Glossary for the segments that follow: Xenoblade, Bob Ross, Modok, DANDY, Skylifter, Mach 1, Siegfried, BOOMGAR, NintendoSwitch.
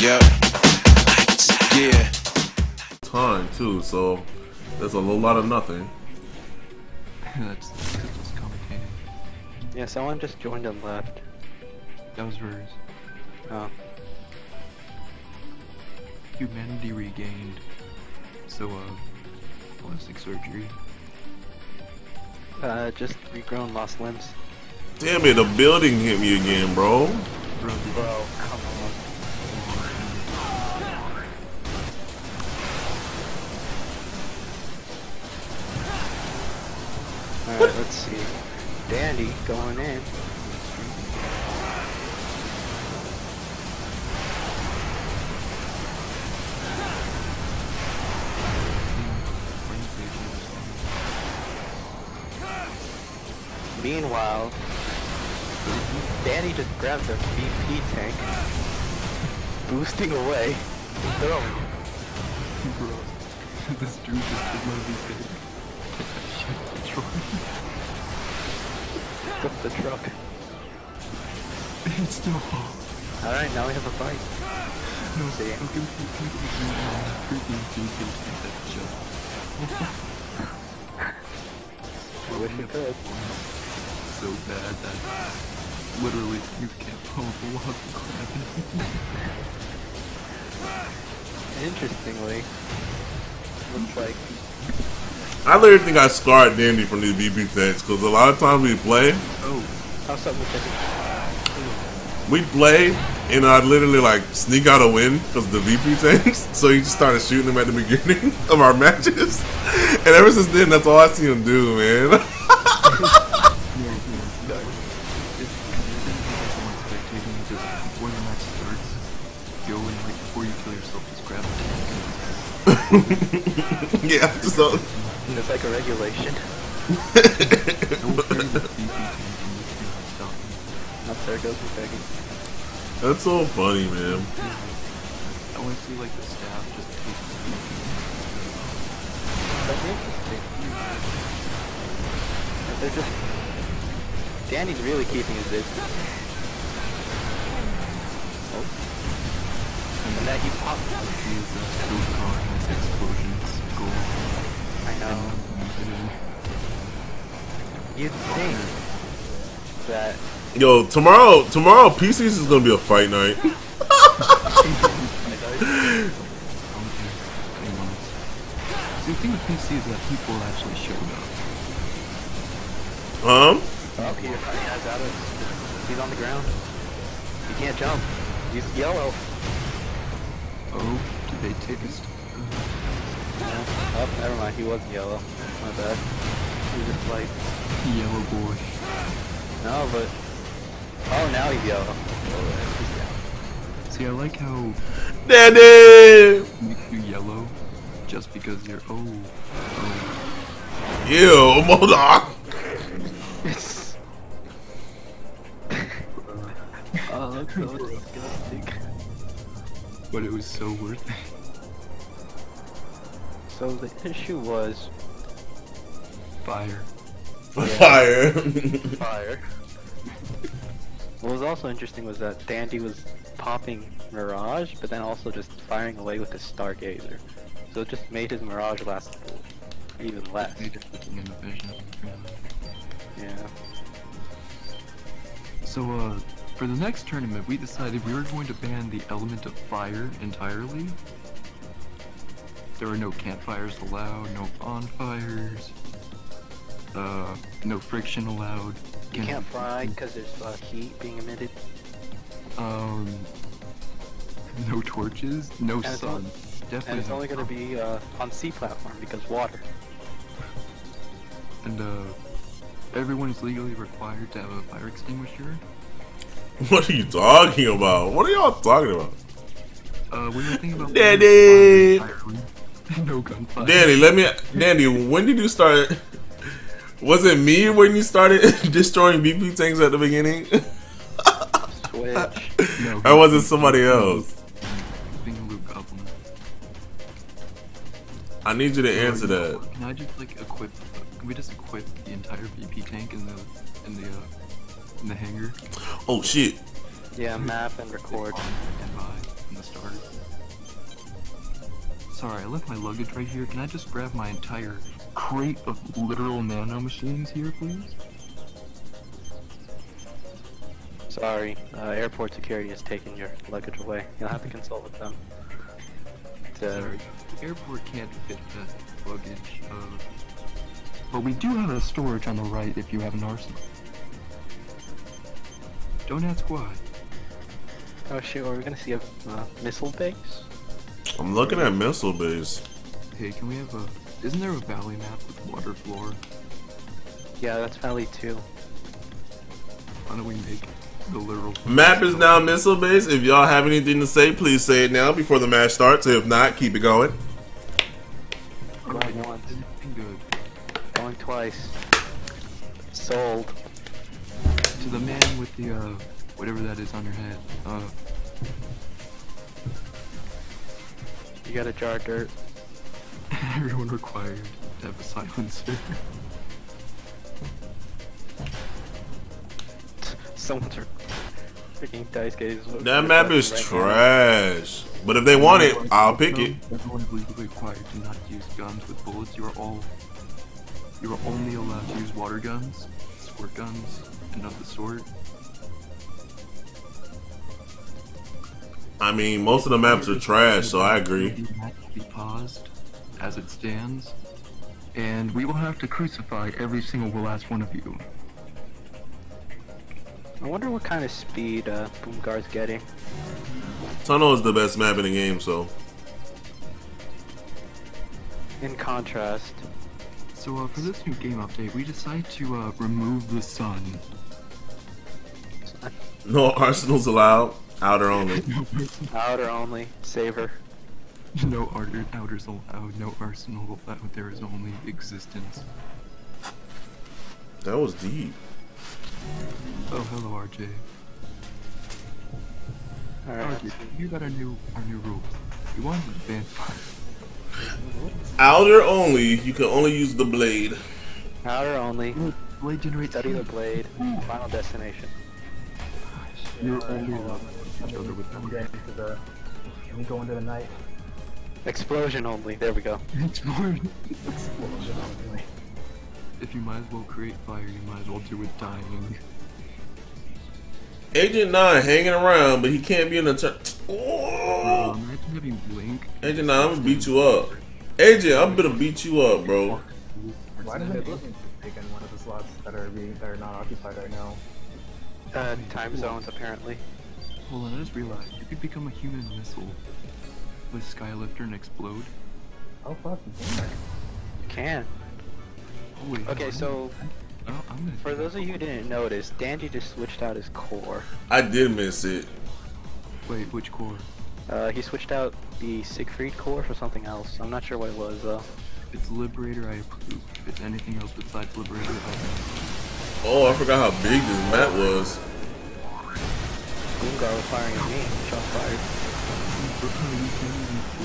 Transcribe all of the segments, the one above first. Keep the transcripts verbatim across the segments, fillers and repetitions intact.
Yep. Yeah. Time too, so there's a whole lot of nothing. That's, that's complicated. Yeah, someone just joined and left. That was Ruse. Oh. Humanity regained. So, uh, plastic surgery. Uh, just regrown lost limbs. Damn it, the building hit me again, bro. Bro, bro, come on. Alright, let's see. Dandy going in. Meanwhile, Dandy just grabbed a B P tank, boosting away, throwing it. Bro, this dude just did my V P. Shit, the truck. Flip the truck. It's still off. Alright, now we have a fight. No, see ya. I wish we could. So bad that literally you can't pull the log crap. Interestingly, looks like I literally think I scarred Dandy from these B B tanks because a lot of times we play. Oh, how's up with we play and I literally like sneak out a win because the B B tanks. So he just started shooting them at the beginning of our matches, and ever since then that's all I see him do, man. Yeah, so it's like a regulation. That's so funny, man. I want to see like the staff just that's interesting. They're just Dandy's really keeping his distance. Oh. And that he popped up. His explosions go. I know. You'd think that. Yo, tomorrow, tomorrow, P C's is gonna be a fight night. The thing with P C is that people actually showed up. Um. Okay, your buddy has out of. He's on the ground. He can't jump. He's yellow. Oh, did they take his... Yeah. Oh, never mind, he was yellow. My bad. He was just like... Yellow boy. No, but... Oh, now he's yellow. Oh, he's down. See, I like how... Dandy! Makes you yellow, just because you're... Oh. Oh. Ew, Modok! Yes. Oh, that's so disgusting. But it was so worth it. So the issue was... Fire. Yeah. Fire. Fire. What was also interesting was that Dandy was popping Mirage, but then also just firing away with his Stargazer. So it just made his Mirage last even less. Yeah. So, uh... for the next tournament, we decided we were going to ban the element of fire entirely. There are no campfires allowed, no bonfires, uh, no friction allowed. You can't, can't fry because there's uh, heat being emitted. Um, no torches, no and sun. Only, Definitely and it's only going to be uh, on sea platform because water. And uh, everyone is legally required to have a fire extinguisher. What are you talking about? What are y'all talking about? Uh, we were thinking about Dandy. No gunfire. Dandy, let me. Dandy, when did you start? Was it me when you started destroying B P tanks at the beginning? Switch. No, or was it somebody else? I need you to answer that. Can I just like equip? Can we just equip the entire B P tank in the in the? Uh, In the hangar. Oh shit. Yeah, map and record. from the start. Sorry, I left my luggage right here. Can I just grab my entire crate of literal nano machines here, please? Sorry, uh, airport security has taken your luggage away. You'll have to consult with them. Sorry, the airport can't fit the luggage, uh, but we do have a storage on the right if you have an arsenal. Don't ask why. Oh shoot, are we gonna see a uh, missile base? I'm looking at missile base. Hey, can we have a... Isn't there a valley map with water floor? Yeah, that's valley two. Why don't we make the literal... Map is now missile base. If y'all have anything to say, please say it now before the match starts. If not, keep it going. Going once. Good. Going twice. Sold. To the man with the, uh... whatever that is on your head. Uh, you got a jar of dirt. Everyone required to have a silencer. Someone's freaking dice games. That map is right trash. Now. But if they want it, I'll pick it. Everyone is legally required to not use guns with bullets. You are all. You are only allowed to use water guns, squirt guns, and of the sort. I mean, most of the maps are trash, so I agree. The map will be paused as it stands, and we will have to crucify every single last one of you. I wonder what kind of speed uh, Boomgar's getting. Tunnel is the best map in the game, so. In contrast. So uh, for this new game update, we decided to uh, remove the sun. sun. No arsenals allowed. Outer only. Outer only. Saver. No outer, outers allowed. No arsenal allowed. There is only existence. That was deep. Oh, hello, R J. All right. R J, you got our new our new rules. You want to advance fire? Outer only. You can only use the blade. Outer only. Blade generates. Study the blade. Final destination. You're uh, only allowed. I'm going to the, I'm going to the night. Explosion only, there we go. Explosion. Explosion only. If you might as well create fire, you might as well do it dying. Agent nine hanging around, but he can't be in the turn. Oh! Agent nine, I'm gonna beat you up. Agent, I'm gonna beat you up, bro. Why does it look like in one of the slots that are, being, that are not occupied right now? Uh, time zones, apparently. Hold on, I just realized you could become a human missile with Skylifter and explode. Oh fuck! You can. Holy okay, so I'm, I'm for those of you who didn't notice, Dandy just switched out his core. I did miss it. Wait, which core? Uh, he switched out the Siegfried core for something else. I'm not sure what it was though. If it's Liberator, I approve. If it's anything else besides Liberator, I approve. Oh, I forgot how big this map was. Boomgar was firing at me, shot fired.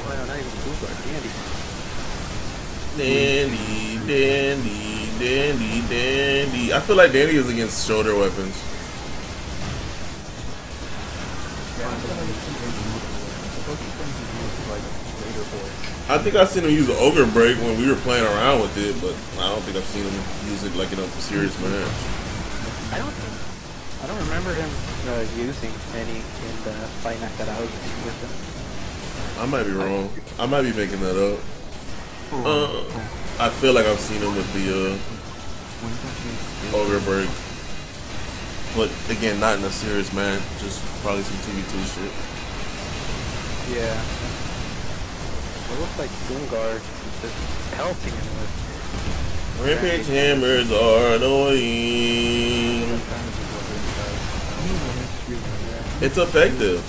Why not even Boomgar? Dandy. Dandy, Dandy, Dandy, Dandy. I feel like Dandy is against shoulder weapons. I think I've seen him use Ogre Break when we were playing around with it, but I don't think I've seen him use it like in a serious manner. I don't think. I don't remember him uh, using any in the fight night that I was in with him. I might be wrong. I might be making that up. Uh, I feel like I've seen him with the uh, Ogre Break. But again, not in a serious manner. Just probably some T V two shit. Yeah. It looks like Boomgar is just pelting him with. Rampage hammers are annoying. It's effective. Or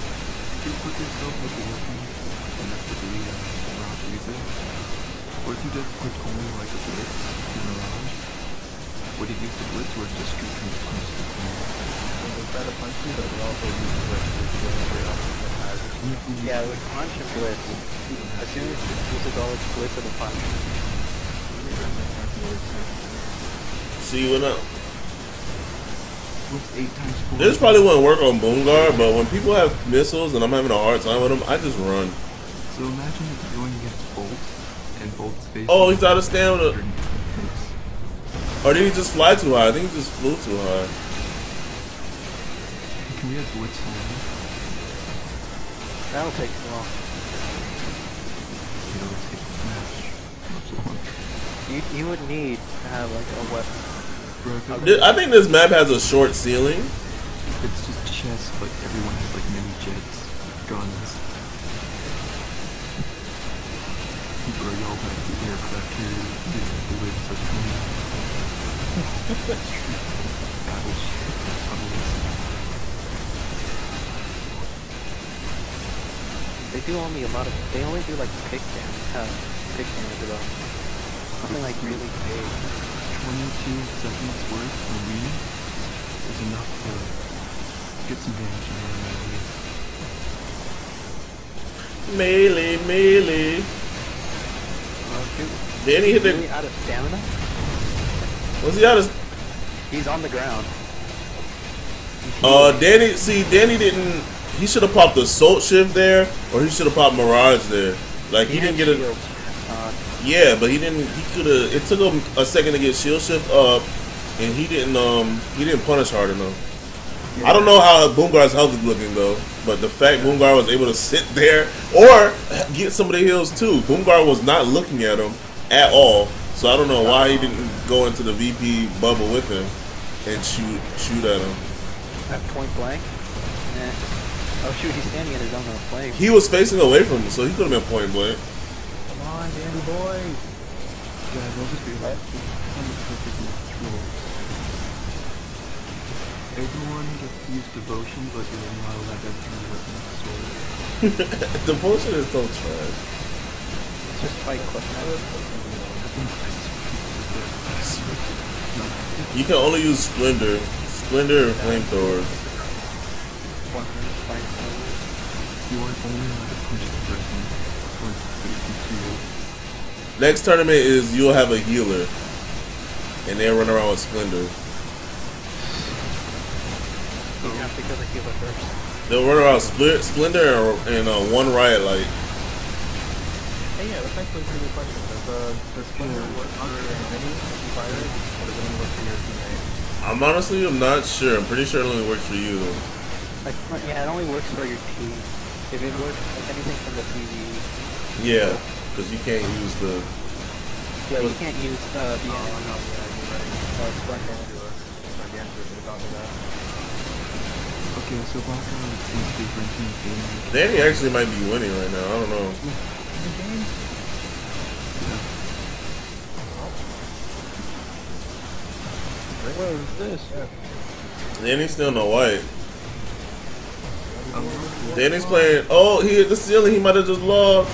if you just put only like a blitz in the garage, would it use the blitz or just shoot from the punch? Try to punch you, but we also use the blitz. Yeah, with punch and blitz. As soon as it uses all its blitz and the punch. See what up. What's eight times four? This probably wouldn't work on BOOMGAR, but when people have missiles and I'm having a hard time with them, I just run. So imagine if you're going against Bolt and Bolt's face. Oh, he's out of stamina. Or did he just fly too high? I think he just flew too high. Can we have blitz time? That'll take long. It'll take much longer. You, you would need to have like a weapon. I think this map has a short ceiling. It's just chests, but everyone has like mini jets, guns. People are yelling at the aircraft here, the bullets are coming out. Battleship, tunnels. They do only a lot of, they only do like pick damage, uh, pick damage though. Something like really big. twenty-two seconds worth for me is enough to get some damage in my melee. Melee, melee. Okay. Did he hit the... out of stamina? Was he out of... He's on the ground. Uh, Dandy, see, Dandy didn't... He should have popped the Assault Shift there, or he should have popped Mirage there. Like, he, he didn't get a... Yeah, but he didn't. He could have. It took him a second to get shield shift up, and he didn't. Um, he didn't punish hard enough. Yeah. I don't know how BOOMGAR's health is looking though, but the fact BOOMGAR was able to sit there or get some of the heals too. BOOMGAR was not looking at him at all, so I don't know why he didn't go into the V P bubble with him and shoot shoot at him. At point blank. Eh. Oh shoot, he's standing at his own flank. He was facing away from him, so he could have been point blank. Dandy boy! Yeah, they'll just be right. I'm the perfect control. Everyone gets to use devotion, but you're not allowed to turn weapons. Devotion is so trash. It's just fight questions. You can only use Splendor. Splendor or flamethrowers. You are only allowed to punch the person. Next tournament is you'll have a healer, and they'll run around with Splendor. You have to kill the healer first. They'll run around with Splendor and uh, one riot light. Hey, yeah, that's actually a pretty good question. Does uh, does Splendor work for many fighters, or does it only work for your teammate? I'm honestly, I'm not sure. I'm pretty sure it only works for you. Like, yeah, it only works for your team. If it works, like anything from the P V E. Yeah, because you can't use the... Yeah, you can't use uh, the... Oh, no, no, yeah, right. Okay, so Boston seems to be drinking game. Dandy actually might be winning right now, I don't know. What is this? Dandy's still in the white. Dandy's playing... Oh, he hit the ceiling, he might have just lost.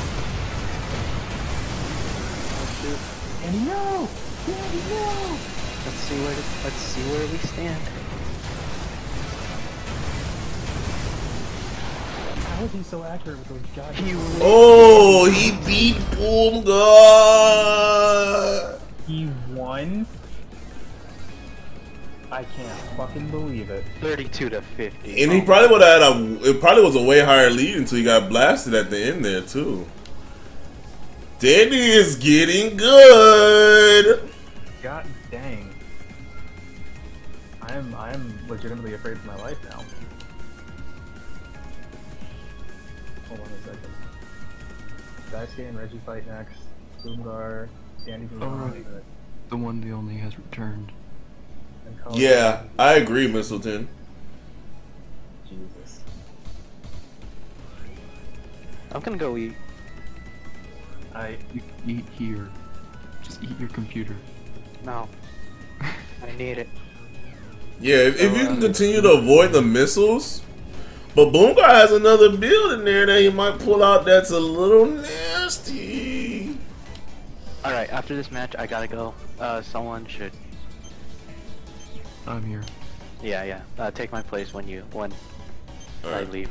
No! Daddy, no! Let's see where to, let's see where we stand. How is he so accurate with those guys? He really oh, he beat BOOMGAR! He won? I can't fucking believe it. thirty-two to fifty. And he probably would have had a. It probably was a way higher lead until he got blasted at the end there too. Dandy is getting good. God dang! I'm I'm legitimately afraid for my life now. Hold on a second. Daisuke and Reggie fight next. BOOMGAR, Dandy. All right. The one, the only has returned. Yeah, I agree, Mistleton. Jesus. I'm gonna go eat. I you eat here. Just eat your computer. No. I need it. Yeah, if, if you can continue to avoid the missiles. But BOOMGAR has another build in there that he might pull out that's a little nasty. Alright, after this match I gotta go. Uh someone should I'm here. Yeah, yeah. Uh, take my place when you when All I right. leave.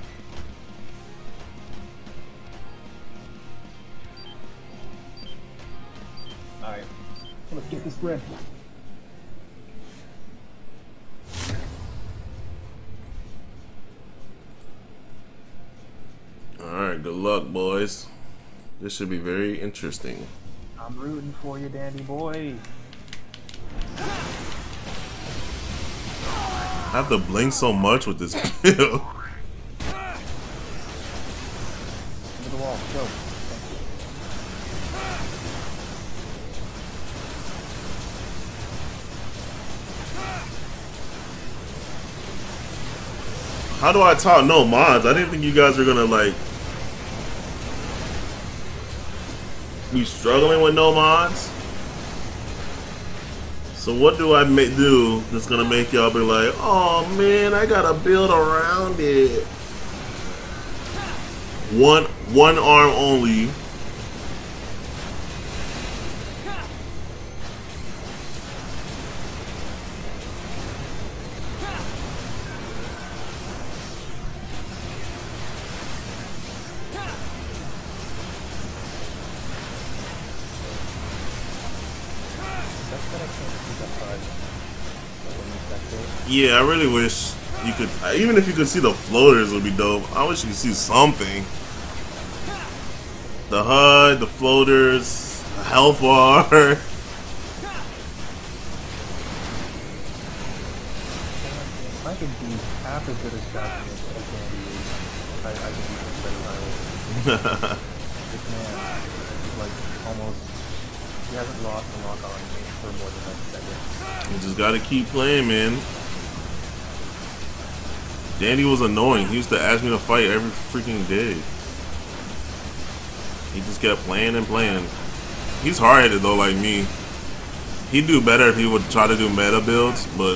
All right. Let's get this bread. Alright, good luck, boys. This should be very interesting. I'm rooting for you, Dandy boy. I have to blink so much with this pill. Into the wall, go. How do I talk no mods? I didn't think you guys were gonna like be struggling with no mods. So what do I make do that's gonna make y'all be like, oh man, I gotta build around it. One one arm only. Yeah, I really wish you could, even if you could see the floaters would be dope. I wish you could see something. The H U D, the floaters, the health bar. I could do half as good a shot as I can do. I can do better. This man is like almost, he hasn't lost the lock on me for more than like seconds. You just gotta keep playing, man. Dandy was annoying. He used to ask me to fight every freaking day. He just kept playing and playing. He's hard-headed though, like me. He'd do better if he would try to do meta builds, but...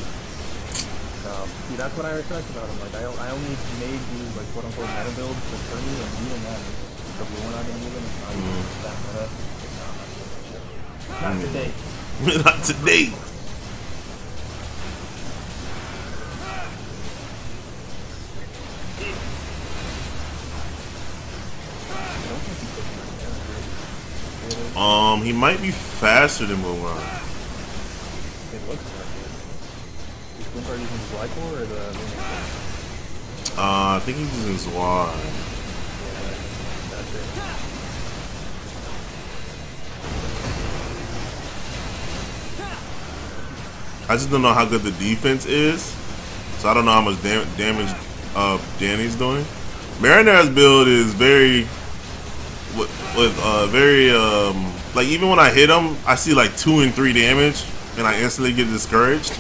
Um, see, that's what I respect about him. Like, I, I only made these, like, quote-unquote meta builds for Kirby and you and them. Because we were not going to use them. It's not even that meta. It's not that meta. Not today. Not today. Um, he might be faster than Boomer. It looks like it. Is Boomer using Zweicore or the... Uh, I think he's using Zwar. Yeah, that's it. I just don't know how good the defense is, so I don't know how much dam damage uh, Danny's doing. Mariner's build is very... With, with uh, very, um, like even when I hit him, I see like two and three damage, and I instantly get discouraged.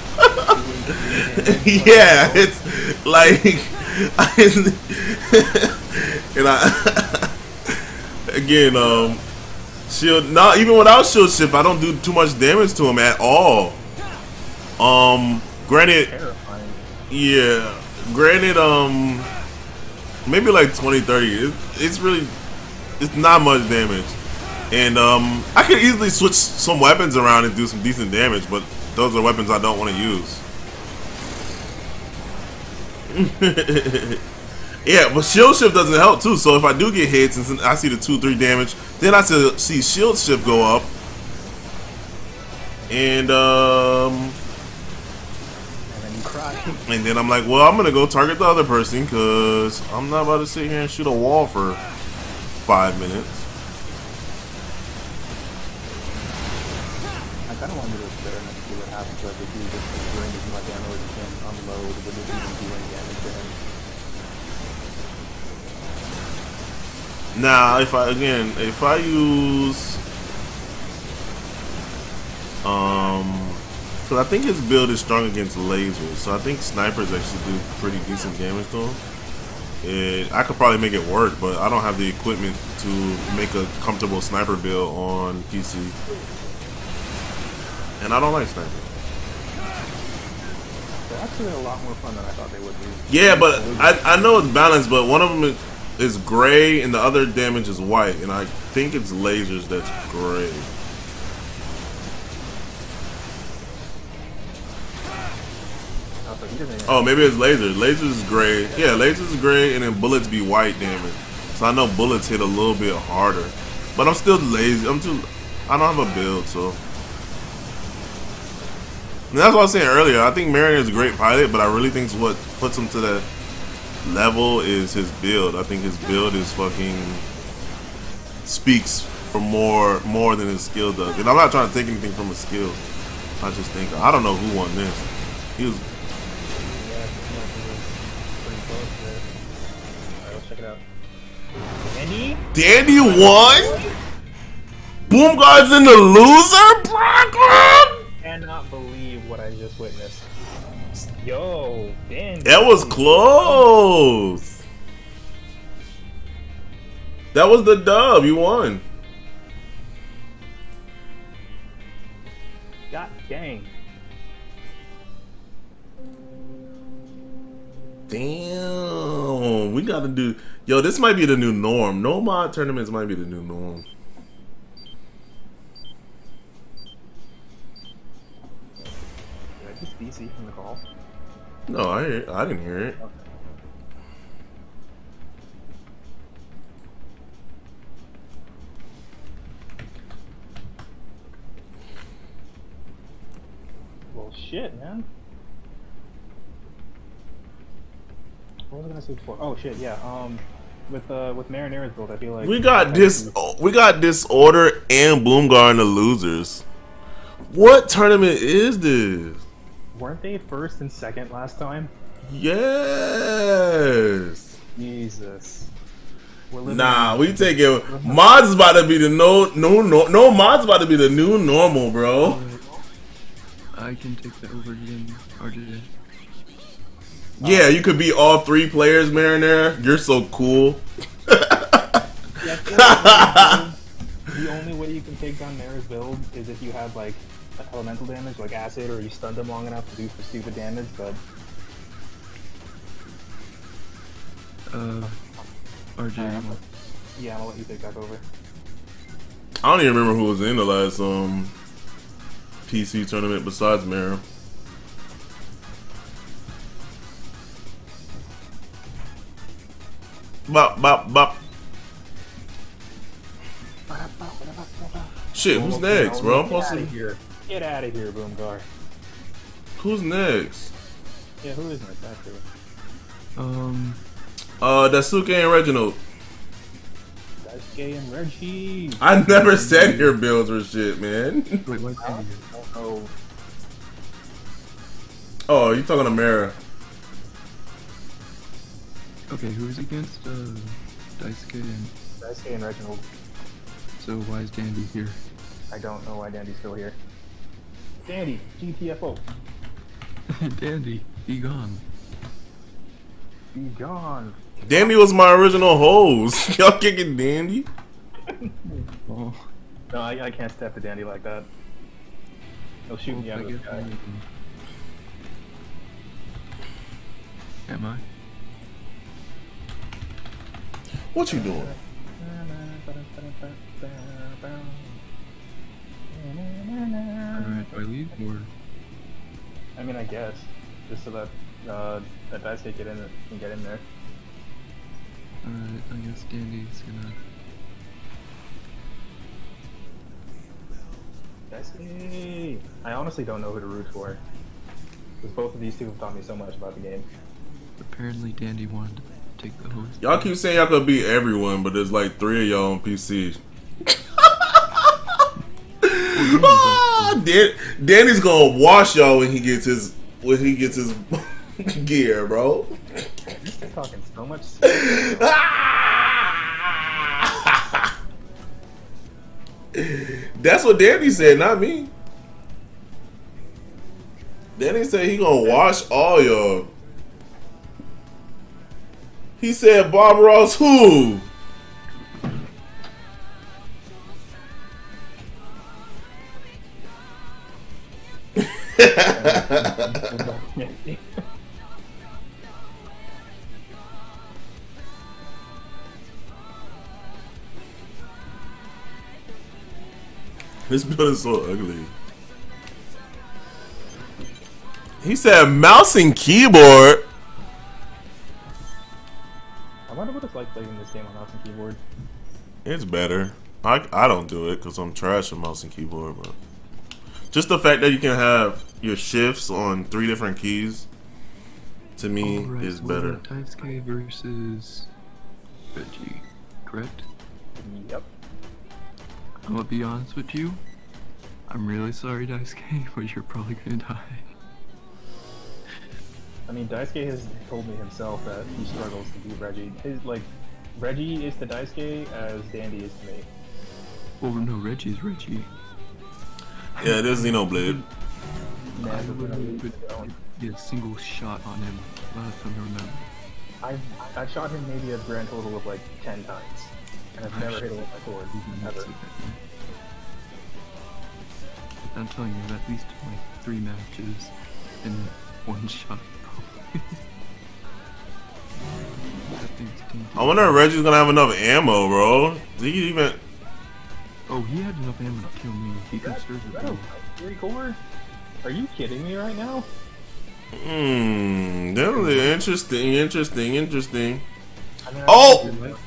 Yeah, it's like, and I again, um, shield. No, even without shield shift, I don't do too much damage to him at all. Um, granted, yeah, granted, um, maybe like twenty, thirty. It, it's really. It's not much damage, and um, I could easily switch some weapons around and do some decent damage, but those are weapons I don't want to use. Yeah, but shield shift doesn't help too, so if I do get hits and I see the two three damage, then I see shield shift go up, and um, and then you cry. And then I'm like, well, I'm going to go target the other person, because I'm not about to sit here and shoot a wall for five minutes. I kind of wanted to experiment to see what happens if you just bring as much ammo as you can unload, but it doesn't do any damage to him. Nah, if I again, if I use, um, because I think his build is strong against lasers, so I think snipers actually do pretty decent damage to him. It, I could probably make it work, but I don't have the equipment to make a comfortable sniper build on P C. And I don't like snipers. They're actually a lot more fun than I thought they would be. Yeah, but I, I know it's balanced, but one of them is, is gray and the other damage is white. And I think it's lasers that's gray. Oh, maybe it's lasers. Lasers is gray. Yeah, lasers is gray, and then bullets be white damage. So I know bullets hit a little bit harder, but I'm still lazy. I'm too. I don't have a build, so. And that's what I was saying earlier. I think Mariner is a great pilot, but I really think it's what puts him to that level is his build. I think his build is fucking speaks for more more than his skill does. And I'm not trying to take anything from his skill. I just think I don't know who won this. He was. Dandy? Dandy won? BoomGar's in the loser bracket? I cannot believe what I just witnessed. Yo, Dandy. That was close. That was the dub. You won. God dang. Damn, we gotta do. Yo, this might be the new norm. No mod tournaments might be the new norm. Did I just B C from the call? No, I I didn't hear it. Okay. Well, shit, man. What was I gonna say before? Oh shit, yeah. Um, with uh, with Marinera's build, I feel like we got this. We got Disorder and BoomGar and the losers. What tournament is this? Weren't they first and second last time? Yes. Jesus. Nah, we take it. Mod's about to be the no, no, no, no. Mod's about to be the new normal, bro. I can take that over again, or did it? Yeah, you could be all three players, Marinara. You're so cool. Yeah, the only way you can take down Mara's build is if you have like elemental damage, like acid, or you stunned them long enough to do for stupid damage. But uh, R J, yeah, I'll let you take back over. I don't even remember who was in the last um P C tournament besides Mara. Bop, bop, bop. Shit, who's next, bro? I'm posting here. Get out of here, BoomGar. Who's next? Yeah, who is next after? Um. Uh, Daisuke and Reginald. Daisuke and Reggie. I never said your builds were shit, man. Wait, what's that? Oh, oh, you talking to Mara. Okay, who is against uh, Daisuke and... Daisuke and Reginald. So why is Dandy here? I don't know why Dandy's still here. Dandy, G T F O. Dandy, be gone. Be gone. Dandy was my original host. Y'all kicking Dandy? Oh. No, I, I can't step to Dandy like that. He'll shoot oh, me out of the sky. Am I? What you doing? Alright, do I leave or? I mean, I guess. Just so that, uh, that Daisuke get in, can get in there. Alright, I guess Dandy's gonna... Daisuke! I honestly don't know who to root for. Because both of these two have taught me so much about the game. Apparently Dandy won. Y'all keep saying y'all could beat everyone, but there's like three of y'all on P C. ah, Dan Danny's gonna wash y'all when he gets his when he gets his gear, bro. You're talking so much. That's what Danny said, not me. Danny said he gonna wash all y'all. He said Bob Ross who? This build is so ugly. He said mouse and keyboard. I wonder what it's like playing this game on mouse and keyboard. It's better. I, I don't do it because I'm trash on mouse and keyboard, but just the fact that you can have your shifts on three different keys to me right, is better. Daisuke versus Reggie, correct? Yep. I'm gonna be honest with you. I'm really sorry, Daisuke, but you're probably gonna die. I mean, Daisuke has told me himself that he struggles to beat Reggie. His, like, Reggie is to Daisuke as Dandy is to me. Well, no, Reggie's Reggie. Yeah, it is Xenoblade. Nah, I literally could get a single shot on him last time I remember. I've, I've shot him maybe a grand total of like ten times, and I've I never hit him with my sword, ever. I'm telling you, at least like three matches in one shot. I wonder if Reggie's gonna have enough ammo, bro. Did he even? Oh, he had enough ammo to kill me. He could serve it. Three core? Are you kidding me right now? Hmm. That was interesting, interesting, interesting. I mean, I oh!